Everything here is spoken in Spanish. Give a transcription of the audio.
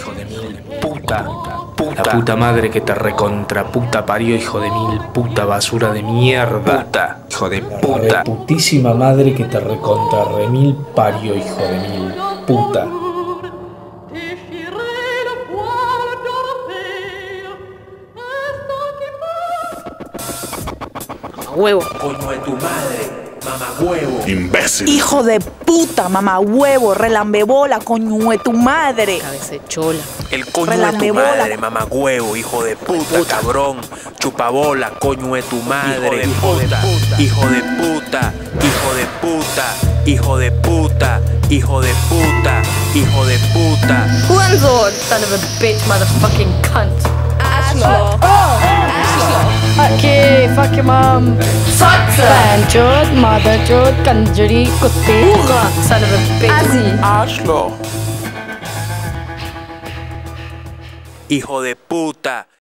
Hijo de mil puta, puta, la puta madre que te recontra puta parió, hijo de mil puta, basura de mierda, puta, hijo de puta, putísima madre que te recontra remil parió, hijo de mil puta. Huevo. Coño de tu madre. Mamahuevo. Imbécil. Hijo de puta, mamahuevo. Relambebola, coño de tu madre. Cabeza chola. El coño de tu madre, mamahuevo. Hijo de puta, puta, cabrón. Chupabola, coño de tu madre. Hijo de puta. Hijo de puta. Hijo de puta. Hijo de puta. Hijo de puta. Hijo de puta. Juanzo, son of a bitch, motherfucking cunt. Aslo. Okay, fuck your mom. Sotza. Panchot, mother chot, kanjuri, kutte. Uga. Son of a bitch. Así. Aslo. Hijo de puta.